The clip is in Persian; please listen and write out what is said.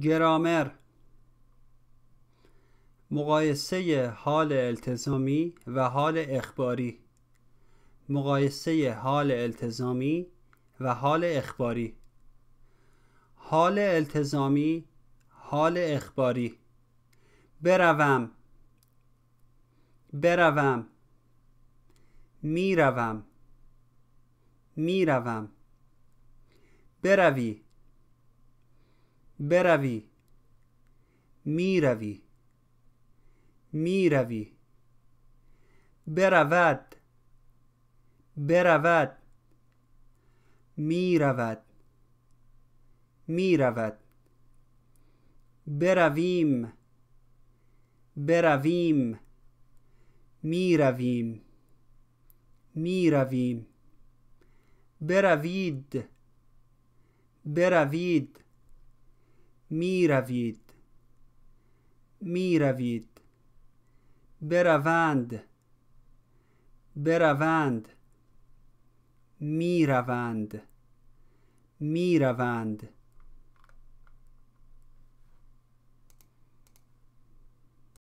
گرامر، مقایسه حال التزامی و حال اخباری. مقایسه حال التزامی و حال اخباری. حال التزامی، حال اخباری. بروم، بروم. میروم، میروم. بروی، بروی. میروی، میروی. برود، برود. میرود، میرود. برویم، برویم. میرویم، میرویم. بروید، بروید. میروید، میروید. بروند، بروند. میروند، میروند.